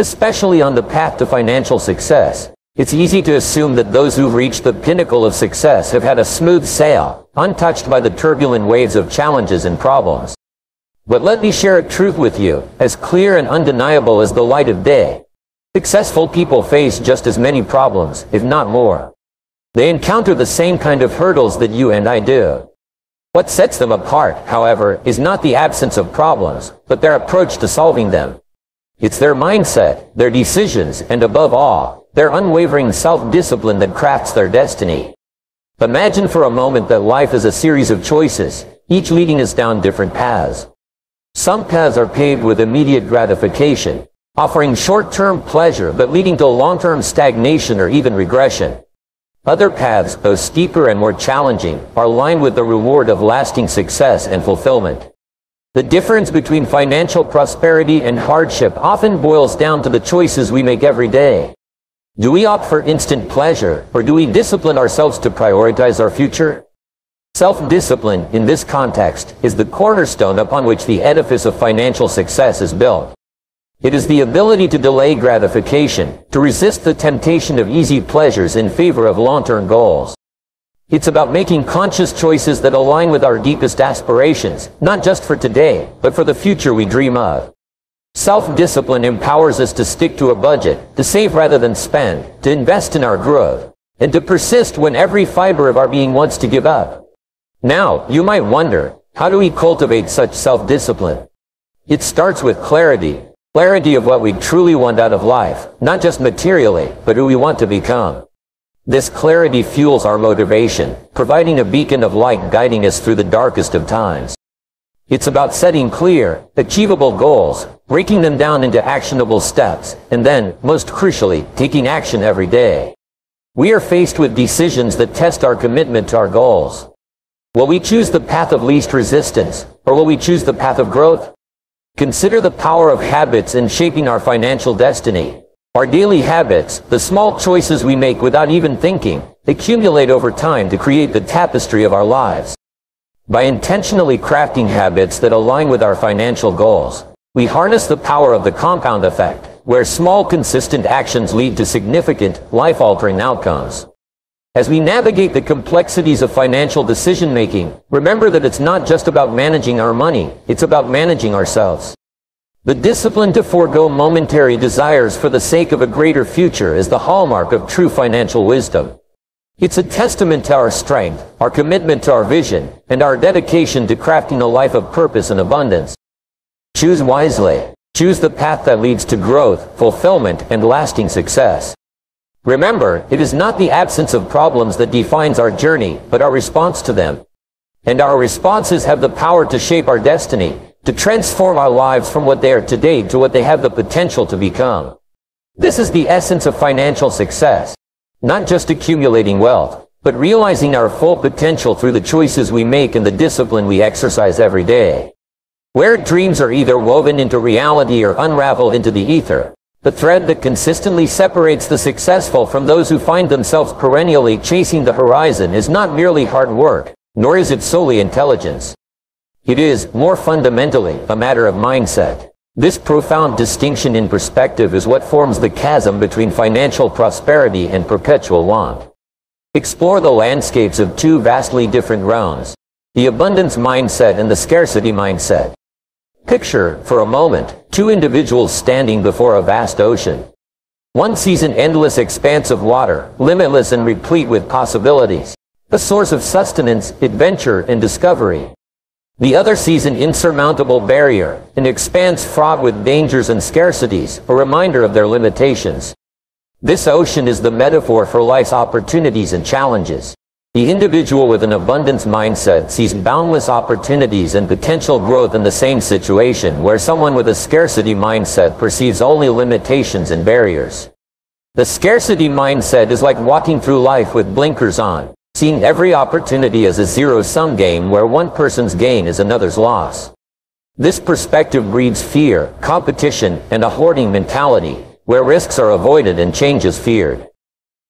Especially on the path to financial success, it's easy to assume that those who've reached the pinnacle of success have had a smooth sail, untouched by the turbulent waves of challenges and problems. But let me share a truth with you, as clear and undeniable as the light of day. Successful people face just as many problems, if not more. They encounter the same kind of hurdles that you and I do. What sets them apart, however, is not the absence of problems, but their approach to solving them. It's their mindset, their decisions, and above all, their unwavering self-discipline that crafts their destiny. Imagine for a moment that life is a series of choices, each leading us down different paths. Some paths are paved with immediate gratification, offering short-term pleasure but leading to long-term stagnation or even regression. Other paths, though steeper and more challenging, are lined with the reward of lasting success and fulfillment. The difference between financial prosperity and hardship often boils down to the choices we make every day. Do we opt for instant pleasure, or do we discipline ourselves to prioritize our future? Self-discipline, in this context, is the cornerstone upon which the edifice of financial success is built. It is the ability to delay gratification, to resist the temptation of easy pleasures in favor of long-term goals. It's about making conscious choices that align with our deepest aspirations, not just for today, but for the future we dream of. Self-discipline empowers us to stick to a budget, to save rather than spend, to invest in our growth, and to persist when every fiber of our being wants to give up. Now, you might wonder, how do we cultivate such self-discipline? It starts with clarity. Clarity of what we truly want out of life, not just materially, but who we want to become. This clarity fuels our motivation, providing a beacon of light guiding us through the darkest of times. It's about setting clear, achievable goals, breaking them down into actionable steps, and then, most crucially, taking action every day. We are faced with decisions that test our commitment to our goals. Will we choose the path of least resistance, or will we choose the path of growth? Consider the power of habits in shaping our financial destiny. Our daily habits, the small choices we make without even thinking, accumulate over time to create the tapestry of our lives. By intentionally crafting habits that align with our financial goals, we harness the power of the compound effect, where small, consistent actions lead to significant, life-altering outcomes. As we navigate the complexities of financial decision-making, remember that it's not just about managing our money, it's about managing ourselves. The discipline to forego momentary desires for the sake of a greater future is the hallmark of true financial wisdom. It's a testament to our strength, our commitment to our vision, and our dedication to crafting a life of purpose and abundance. Choose wisely. Choose the path that leads to growth, fulfillment, and lasting success. Remember, it is not the absence of problems that defines our journey, but our response to them. And our responses have the power to shape our destiny, to transform our lives from what they are today to what they have the potential to become. This is the essence of financial success. Not just accumulating wealth, but realizing our full potential through the choices we make and the discipline we exercise every day. Where dreams are either woven into reality or unravel into the ether, the thread that consistently separates the successful from those who find themselves perennially chasing the horizon is not merely hard work, nor is it solely intelligence. It is, more fundamentally, a matter of mindset. This profound distinction in perspective is what forms the chasm between financial prosperity and perpetual want. Explore the landscapes of two vastly different realms, the abundance mindset and the scarcity mindset. Picture, for a moment, two individuals standing before a vast ocean. One sees an endless expanse of water, limitless and replete with possibilities, a source of sustenance, adventure, and discovery. The other sees an insurmountable barrier, an expanse fraught with dangers and scarcities, a reminder of their limitations. This ocean is the metaphor for life's opportunities and challenges. The individual with an abundance mindset sees boundless opportunities and potential growth in the same situation, where someone with a scarcity mindset perceives only limitations and barriers. The scarcity mindset is like walking through life with blinkers on, seeing every opportunity as a zero-sum game where one person's gain is another's loss. This perspective breeds fear, competition, and a hoarding mentality, where risks are avoided and changes feared.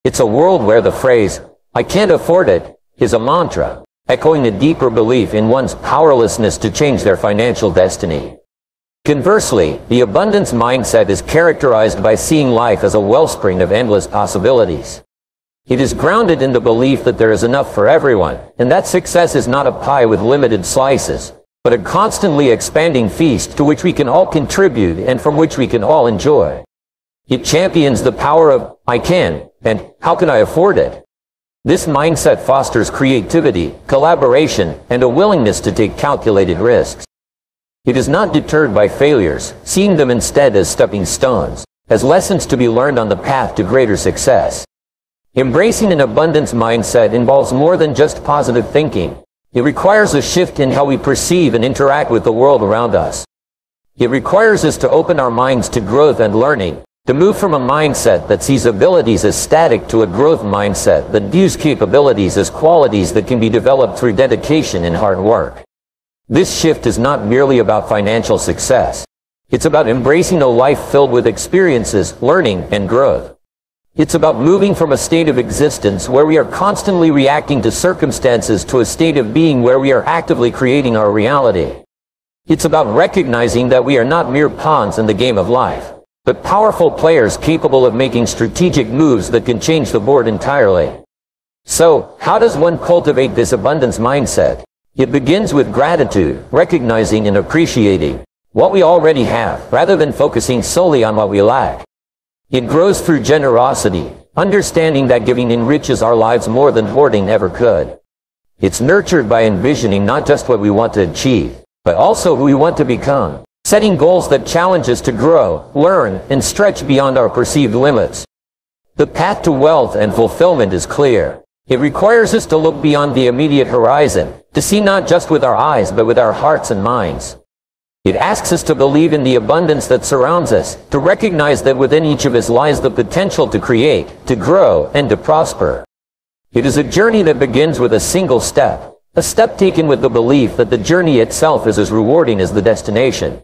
It's a world where the phrase, "I can't afford it," is a mantra, echoing a deeper belief in one's powerlessness to change their financial destiny. Conversely, the abundance mindset is characterized by seeing life as a wellspring of endless possibilities. It is grounded in the belief that there is enough for everyone, and that success is not a pie with limited slices, but a constantly expanding feast to which we can all contribute and from which we can all enjoy. It champions the power of, I can, and how can I afford it? This mindset fosters creativity, collaboration, and a willingness to take calculated risks. It is not deterred by failures, seeing them instead as stepping stones, as lessons to be learned on the path to greater success. Embracing an abundance mindset involves more than just positive thinking. It requires a shift in how we perceive and interact with the world around us. It requires us to open our minds to growth and learning, to move from a mindset that sees abilities as static to a growth mindset that views capabilities as qualities that can be developed through dedication and hard work. This shift is not merely about financial success. It's about embracing a life filled with experiences, learning, and growth. It's about moving from a state of existence where we are constantly reacting to circumstances to a state of being where we are actively creating our reality. It's about recognizing that we are not mere pawns in the game of life, but powerful players capable of making strategic moves that can change the board entirely. So, how does one cultivate this abundance mindset? It begins with gratitude, recognizing and appreciating what we already have, rather than focusing solely on what we lack. It grows through generosity, understanding that giving enriches our lives more than hoarding ever could. It's nurtured by envisioning not just what we want to achieve, but also who we want to become, setting goals that challenge us to grow, learn, and stretch beyond our perceived limits. The path to wealth and fulfillment is clear. It requires us to look beyond the immediate horizon, to see not just with our eyes but with our hearts and minds. It asks us to believe in the abundance that surrounds us, to recognize that within each of us lies the potential to create, to grow, and to prosper. It is a journey that begins with a single step, a step taken with the belief that the journey itself is as rewarding as the destination.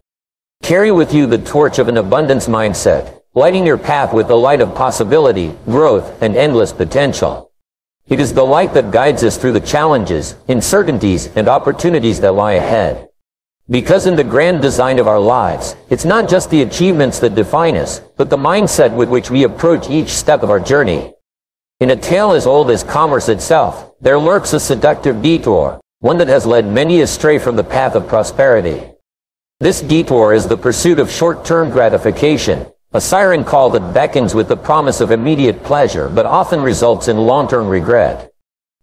Carry with you the torch of an abundance mindset, lighting your path with the light of possibility, growth, and endless potential. It is the light that guides us through the challenges, uncertainties, and opportunities that lie ahead. Because in the grand design of our lives, it's not just the achievements that define us, but the mindset with which we approach each step of our journey. In a tale as old as commerce itself, there lurks a seductive detour, one that has led many astray from the path of prosperity. This detour is the pursuit of short-term gratification, a siren call that beckons with the promise of immediate pleasure but often results in long-term regret.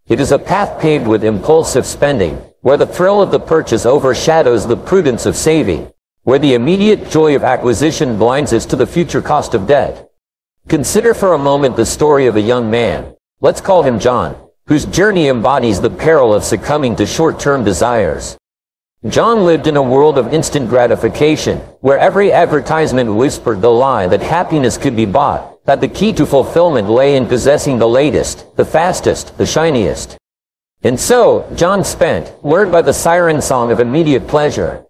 It is a path paved with impulsive spending, where the thrill of the purchase overshadows the prudence of saving, where the immediate joy of acquisition blinds us to the future cost of debt. Consider for a moment the story of a young man, let's call him John, whose journey embodies the peril of succumbing to short-term desires. John lived in a world of instant gratification, where every advertisement whispered the lie that happiness could be bought, that the key to fulfillment lay in possessing the latest, the fastest, the shiniest. And so, John spent, lured by the siren song of immediate pleasure.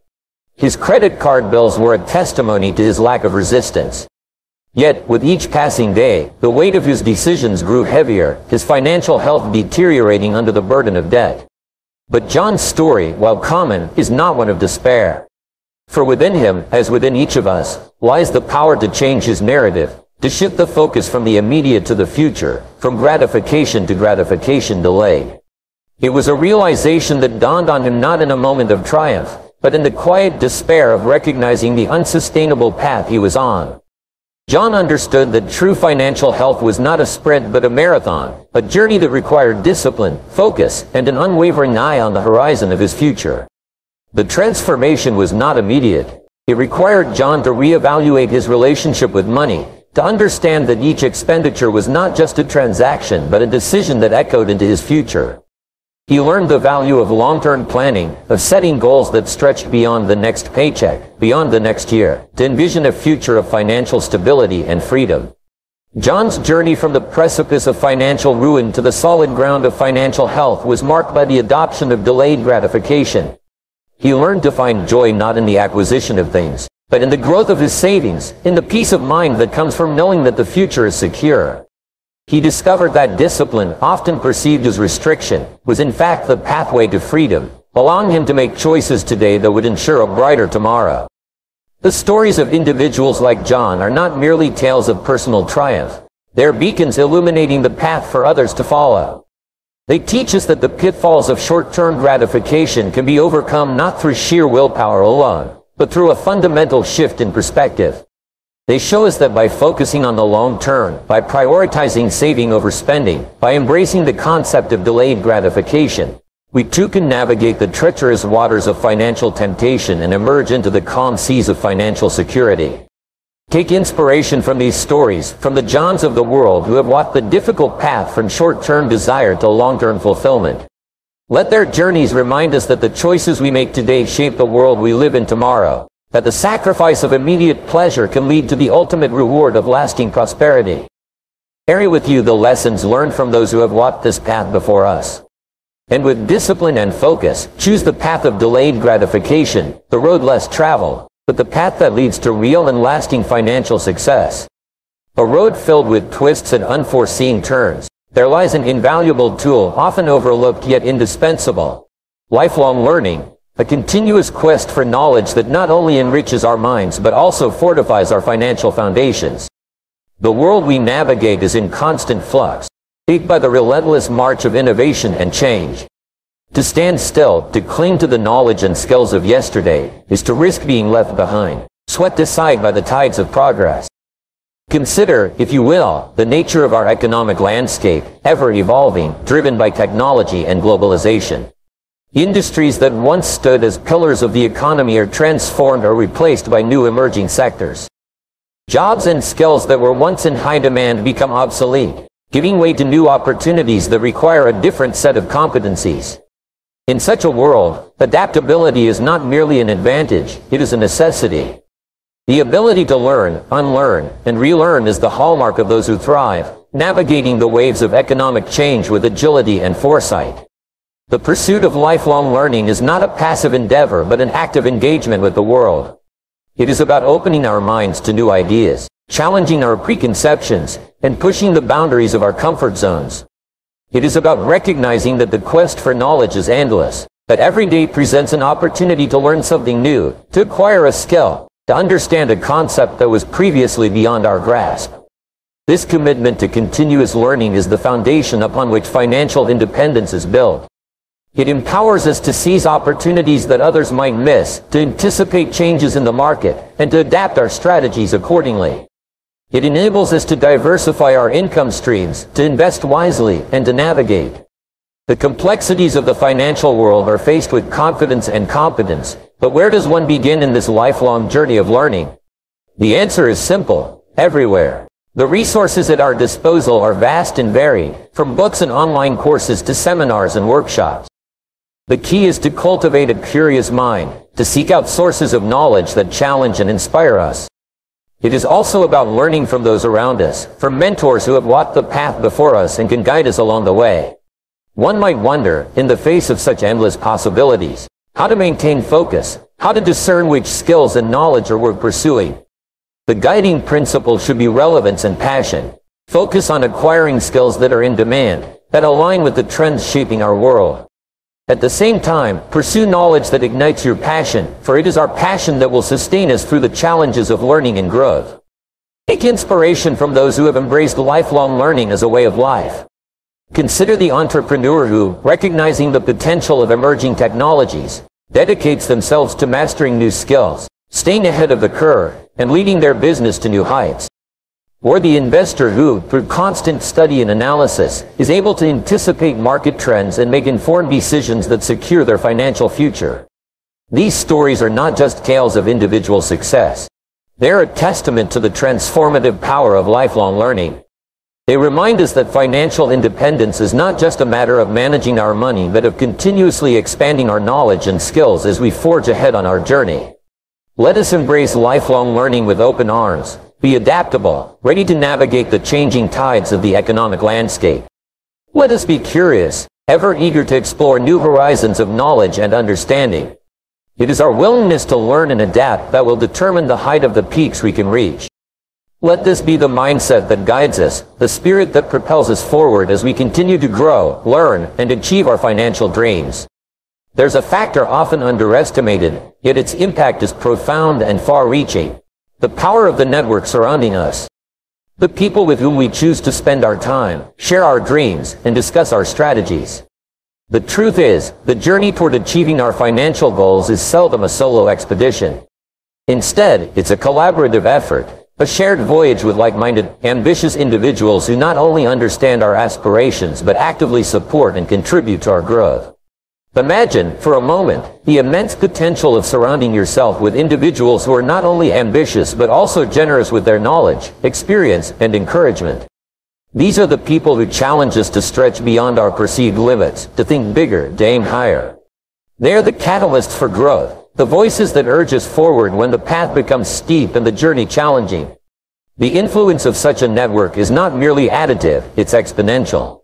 His credit card bills were a testimony to his lack of resistance. Yet, with each passing day, the weight of his decisions grew heavier, his financial health deteriorating under the burden of debt. But John's story, while common, is not one of despair. For within him, as within each of us, lies the power to change his narrative, to shift the focus from the immediate to the future, from gratification to gratification delayed. It was a realization that dawned on him not in a moment of triumph, but in the quiet despair of recognizing the unsustainable path he was on. John understood that true financial health was not a sprint but a marathon, a journey that required discipline, focus, and an unwavering eye on the horizon of his future. The transformation was not immediate. It required John to reevaluate his relationship with money, to understand that each expenditure was not just a transaction but a decision that echoed into his future. He learned the value of long-term planning, of setting goals that stretched beyond the next paycheck, beyond the next year, to envision a future of financial stability and freedom. John's journey from the precipice of financial ruin to the solid ground of financial health was marked by the adoption of delayed gratification. He learned to find joy not in the acquisition of things, but in the growth of his savings, in the peace of mind that comes from knowing that the future is secure. He discovered that discipline, often perceived as restriction, was in fact the pathway to freedom, allowing him to make choices today that would ensure a brighter tomorrow. The stories of individuals like John are not merely tales of personal triumph. They are beacons illuminating the path for others to follow. They teach us that the pitfalls of short-term gratification can be overcome not through sheer willpower alone, but through a fundamental shift in perspective. They show us that by focusing on the long term, by prioritizing saving over spending, by embracing the concept of delayed gratification, we too can navigate the treacherous waters of financial temptation and emerge into the calm seas of financial security. Take inspiration from these stories, from the Johns of the world who have walked the difficult path from short-term desire to long-term fulfillment. Let their journeys remind us that the choices we make today shape the world we live in tomorrow, that the sacrifice of immediate pleasure can lead to the ultimate reward of lasting prosperity. Carry with you the lessons learned from those who have walked this path before us. And with discipline and focus, choose the path of delayed gratification, the road less traveled, but the path that leads to real and lasting financial success. A road filled with twists and unforeseen turns, there lies an invaluable tool, often overlooked yet indispensable: lifelong learning, a continuous quest for knowledge that not only enriches our minds but also fortifies our financial foundations. The world we navigate is in constant flux, shaped by the relentless march of innovation and change. To stand still, to cling to the knowledge and skills of yesterday, is to risk being left behind, swept aside by the tides of progress. Consider, if you will, the nature of our economic landscape, ever evolving, driven by technology and globalization. Industries that once stood as pillars of the economy are transformed or replaced by new emerging sectors. Jobs and skills that were once in high demand become obsolete, giving way to new opportunities that require a different set of competencies. In such a world, adaptability is not merely an advantage, it is a necessity. The ability to learn, unlearn, and relearn is the hallmark of those who thrive, navigating the waves of economic change with agility and foresight. The pursuit of lifelong learning is not a passive endeavor but an active engagement with the world. It is about opening our minds to new ideas, challenging our preconceptions, and pushing the boundaries of our comfort zones. It is about recognizing that the quest for knowledge is endless, that every day presents an opportunity to learn something new, to acquire a skill, to understand a concept that was previously beyond our grasp. This commitment to continuous learning is the foundation upon which financial independence is built. It empowers us to seize opportunities that others might miss, to anticipate changes in the market, and to adapt our strategies accordingly. It enables us to diversify our income streams, to invest wisely, and to navigate. The complexities of the financial world are faced with confidence and competence, but where does one begin in this lifelong journey of learning? The answer is simple: everywhere. The resources at our disposal are vast and varied, from books and online courses to seminars and workshops. The key is to cultivate a curious mind, to seek out sources of knowledge that challenge and inspire us. It is also about learning from those around us, from mentors who have walked the path before us and can guide us along the way. One might wonder, in the face of such endless possibilities, how to maintain focus, how to discern which skills and knowledge are worth pursuing. The guiding principle should be relevance and passion. Focus on acquiring skills that are in demand, that align with the trends shaping our world. At the same time, pursue knowledge that ignites your passion, for it is our passion that will sustain us through the challenges of learning and growth. Take inspiration from those who have embraced lifelong learning as a way of life. Consider the entrepreneur who, recognizing the potential of emerging technologies, dedicates themselves to mastering new skills, staying ahead of the curve, and leading their business to new heights. Or the investor who, through constant study and analysis, is able to anticipate market trends and make informed decisions that secure their financial future. These stories are not just tales of individual success. They are a testament to the transformative power of lifelong learning. They remind us that financial independence is not just a matter of managing our money, but of continuously expanding our knowledge and skills as we forge ahead on our journey. Let us embrace lifelong learning with open arms. Be adaptable, ready to navigate the changing tides of the economic landscape. Let us be curious, ever eager to explore new horizons of knowledge and understanding. It is our willingness to learn and adapt that will determine the height of the peaks we can reach. Let this be the mindset that guides us, the spirit that propels us forward as we continue to grow, learn, and achieve our financial dreams. There's a factor often underestimated, yet its impact is profound and far-reaching: the power of the network surrounding us. The people with whom we choose to spend our time, share our dreams, and discuss our strategies. The truth is, the journey toward achieving our financial goals is seldom a solo expedition. Instead, it's a collaborative effort, a shared voyage with like-minded, ambitious individuals who not only understand our aspirations but actively support and contribute to our growth. Imagine, for a moment, the immense potential of surrounding yourself with individuals who are not only ambitious but also generous with their knowledge, experience, and encouragement. These are the people who challenge us to stretch beyond our perceived limits, to think bigger, to aim higher. They are the catalysts for growth, the voices that urge us forward when the path becomes steep and the journey challenging. The influence of such a network is not merely additive, it's exponential.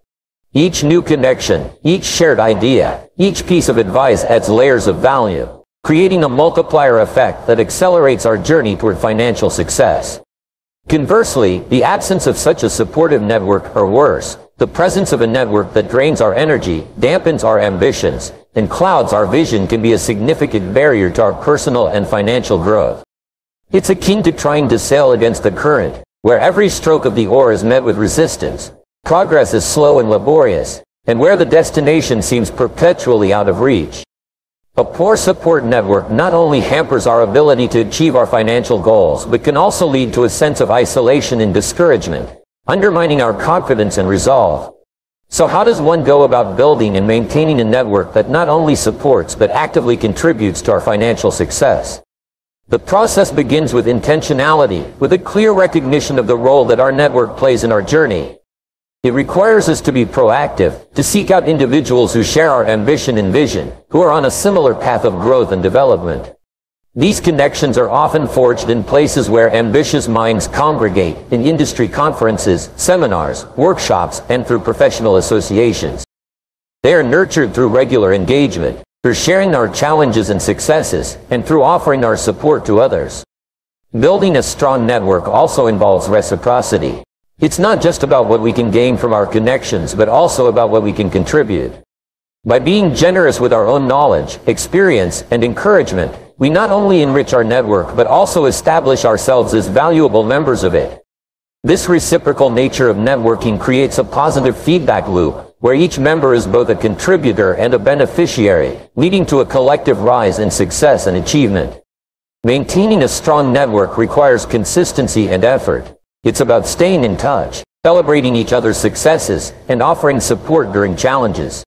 Each new connection, each shared idea, each piece of advice adds layers of value, creating a multiplier effect that accelerates our journey toward financial success. Conversely, the absence of such a supportive network, or worse, the presence of a network that drains our energy, dampens our ambitions, and clouds our vision, can be a significant barrier to our personal and financial growth. It's akin to trying to sail against the current, where every stroke of the oar is met with resistance. Progress is slow and laborious, and where the destination seems perpetually out of reach. A poor support network not only hampers our ability to achieve our financial goals but can also lead to a sense of isolation and discouragement, undermining our confidence and resolve. So how does one go about building and maintaining a network that not only supports but actively contributes to our financial success? The process begins with intentionality, with a clear recognition of the role that our network plays in our journey. It requires us to be proactive, to seek out individuals who share our ambition and vision, who are on a similar path of growth and development. These connections are often forged in places where ambitious minds congregate, in industry conferences, seminars, workshops, and through professional associations. They are nurtured through regular engagement, through sharing our challenges and successes, and through offering our support to others. Building a strong network also involves reciprocity. It's not just about what we can gain from our connections, but also about what we can contribute. By being generous with our own knowledge, experience, and encouragement, we not only enrich our network, but also establish ourselves as valuable members of it. This reciprocal nature of networking creates a positive feedback loop, where each member is both a contributor and a beneficiary, leading to a collective rise in success and achievement. Maintaining a strong network requires consistency and effort. It's about staying in touch, celebrating each other's successes, and offering support during challenges.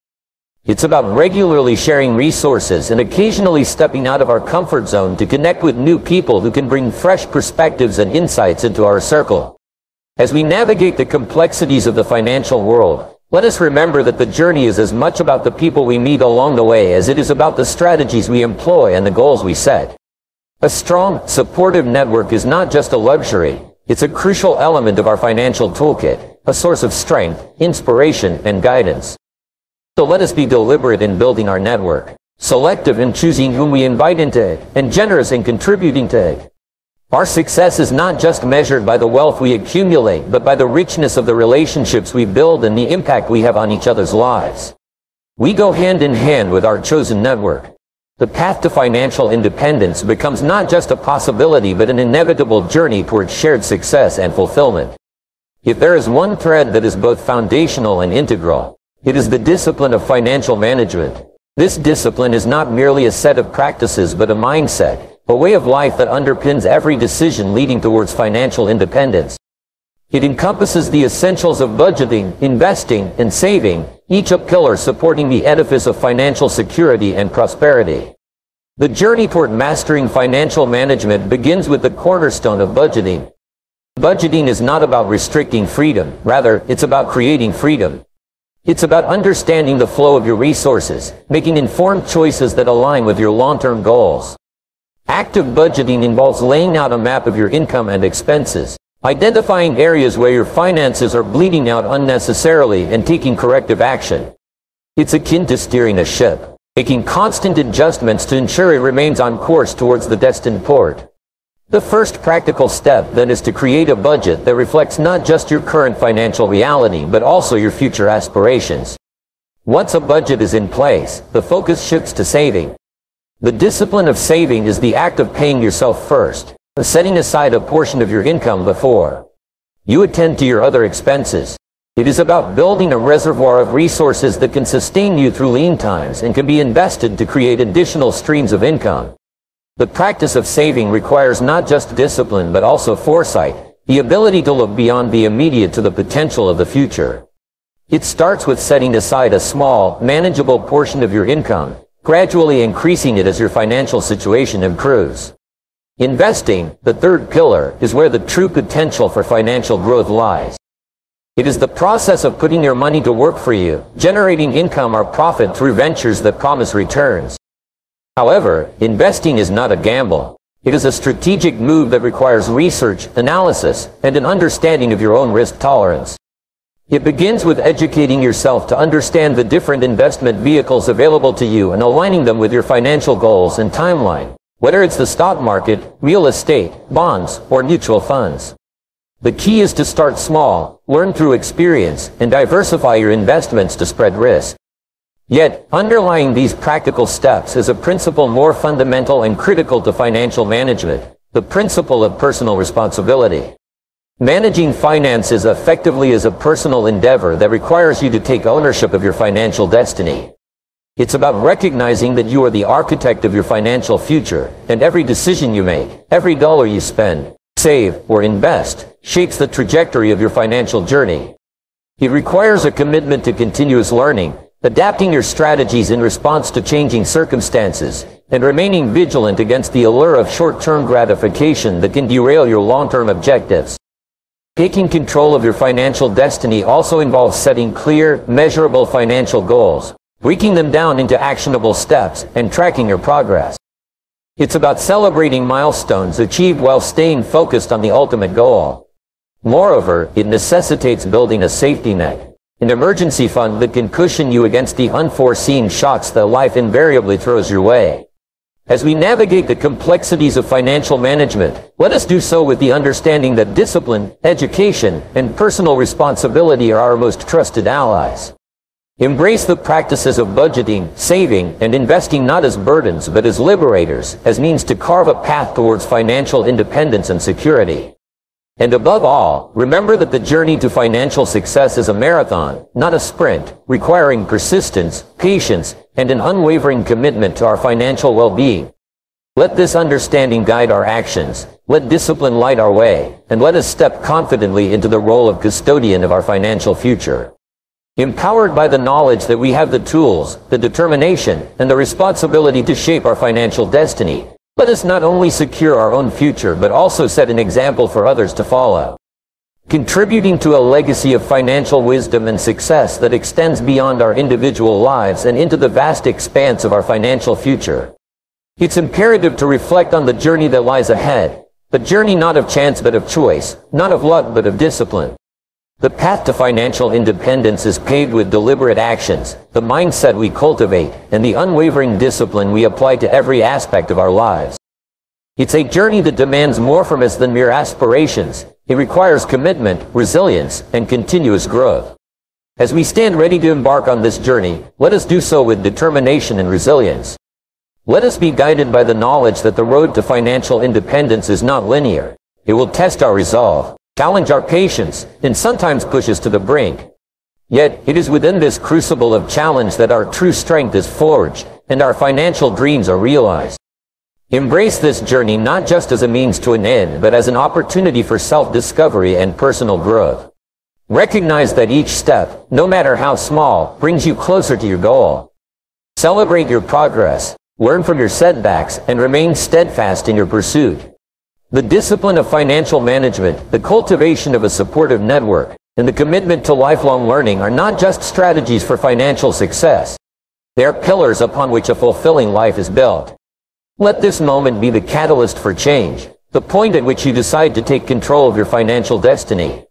It's about regularly sharing resources and occasionally stepping out of our comfort zone to connect with new people who can bring fresh perspectives and insights into our circle. As we navigate the complexities of the financial world, let us remember that the journey is as much about the people we meet along the way as it is about the strategies we employ and the goals we set. A strong, supportive network is not just a luxury. It's a crucial element of our financial toolkit, a source of strength, inspiration, and guidance. So let us be deliberate in building our network, selective in choosing whom we invite into it, and generous in contributing to it. Our success is not just measured by the wealth we accumulate, but by the richness of the relationships we build and the impact we have on each other's lives. We go hand in hand with our chosen network. The path to financial independence becomes not just a possibility but an inevitable journey toward shared success and fulfillment. If there is one thread that is both foundational and integral, it is the discipline of financial management. This discipline is not merely a set of practices but a mindset, a way of life that underpins every decision leading towards financial independence. It encompasses the essentials of budgeting, investing, and saving, each a pillar supporting the edifice of financial security and prosperity. The journey toward mastering financial management begins with the cornerstone of budgeting. Budgeting is not about restricting freedom, rather, it's about creating freedom. It's about understanding the flow of your resources, making informed choices that align with your long-term goals. Active budgeting involves laying out a map of your income and expenses, identifying areas where your finances are bleeding out unnecessarily and taking corrective action. It's akin to steering a ship, making constant adjustments to ensure it remains on course towards the destined port. The first practical step, then, is to create a budget that reflects not just your current financial reality but also your future aspirations. Once a budget is in place, the focus shifts to saving. The discipline of saving is the act of paying yourself first, setting aside a portion of your income before you attend to your other expenses. It is about building a reservoir of resources that can sustain you through lean times and can be invested to create additional streams of income. The practice of saving requires not just discipline but also foresight, the ability to look beyond the immediate to the potential of the future. It starts with setting aside a small, manageable portion of your income, gradually increasing it as your financial situation improves. Investing, the third pillar, is where the true potential for financial growth lies. It is the process of putting your money to work for you, generating income or profit through ventures that promise returns. However, investing is not a gamble. It is a strategic move that requires research, analysis, and an understanding of your own risk tolerance. It begins with educating yourself to understand the different investment vehicles available to you and aligning them with your financial goals and timeline, whether it's the stock market, real estate, bonds, or mutual funds. The key is to start small, learn through experience, and diversify your investments to spread risk. Yet, underlying these practical steps is a principle more fundamental and critical to financial management, the principle of personal responsibility. Managing finances effectively is a personal endeavor that requires you to take ownership of your financial destiny. It's about recognizing that you are the architect of your financial future, and every decision you make, every dollar you spend, save, or invest, shapes the trajectory of your financial journey. It requires a commitment to continuous learning, adapting your strategies in response to changing circumstances, and remaining vigilant against the allure of short-term gratification that can derail your long-term objectives. Taking control of your financial destiny also involves setting clear, measurable financial goals, breaking them down into actionable steps, and tracking your progress. It's about celebrating milestones achieved while staying focused on the ultimate goal. Moreover, it necessitates building a safety net, an emergency fund that can cushion you against the unforeseen shocks that life invariably throws your way. As we navigate the complexities of financial management, let us do so with the understanding that discipline, education, and personal responsibility are our most trusted allies. Embrace the practices of budgeting, saving, and investing not as burdens but as liberators, as means to carve a path towards financial independence and security. And above all, remember that the journey to financial success is a marathon, not a sprint, requiring persistence, patience, and an unwavering commitment to our financial well-being. Let this understanding guide our actions, let discipline light our way, and let us step confidently into the role of custodian of our financial future. Empowered by the knowledge that we have the tools, the determination, and the responsibility to shape our financial destiny, let us not only secure our own future but also set an example for others to follow, contributing to a legacy of financial wisdom and success that extends beyond our individual lives and into the vast expanse of our financial future. It's imperative to reflect on the journey that lies ahead, a journey not of chance but of choice, not of luck but of discipline. The path to financial independence is paved with deliberate actions, the mindset we cultivate, and the unwavering discipline we apply to every aspect of our lives. It's a journey that demands more from us than mere aspirations. It requires commitment, resilience, and continuous growth. As we stand ready to embark on this journey, let us do so with determination and resilience. Let us be guided by the knowledge that the road to financial independence is not linear. It will test our resolve, challenge our patience, and sometimes push us to the brink. Yet, it is within this crucible of challenge that our true strength is forged, and our financial dreams are realized. Embrace this journey not just as a means to an end, but as an opportunity for self-discovery and personal growth. Recognize that each step, no matter how small, brings you closer to your goal. Celebrate your progress, learn from your setbacks, and remain steadfast in your pursuit. The discipline of financial management, the cultivation of a supportive network, and the commitment to lifelong learning are not just strategies for financial success. They are pillars upon which a fulfilling life is built. Let this moment be the catalyst for change, the point at which you decide to take control of your financial destiny.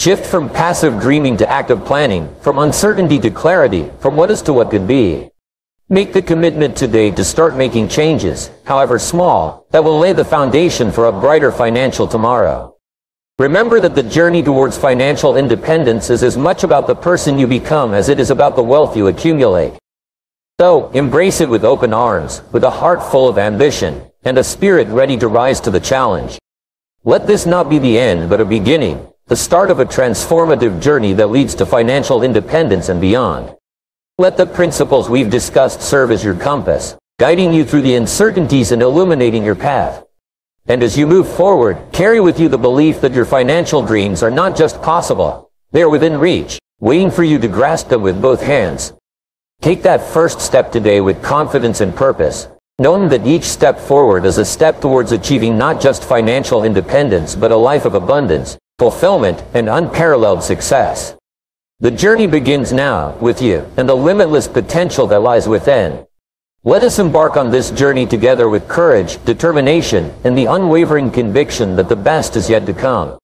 Shift from passive dreaming to active planning, from uncertainty to clarity, from what is to what could be. Make the commitment today to start making changes, however small, that will lay the foundation for a brighter financial tomorrow. Remember that the journey towards financial independence is as much about the person you become as it is about the wealth you accumulate. So, embrace it with open arms, with a heart full of ambition, and a spirit ready to rise to the challenge. Let this not be the end but a beginning, the start of a transformative journey that leads to financial independence and beyond. Let the principles we've discussed serve as your compass, guiding you through the uncertainties and illuminating your path. And as you move forward, carry with you the belief that your financial dreams are not just possible, they are within reach, waiting for you to grasp them with both hands. Take that first step today with confidence and purpose, knowing that each step forward is a step towards achieving not just financial independence but a life of abundance, fulfillment, and unparalleled success. The journey begins now, with you, and the limitless potential that lies within. Let us embark on this journey together with courage, determination, and the unwavering conviction that the best is yet to come.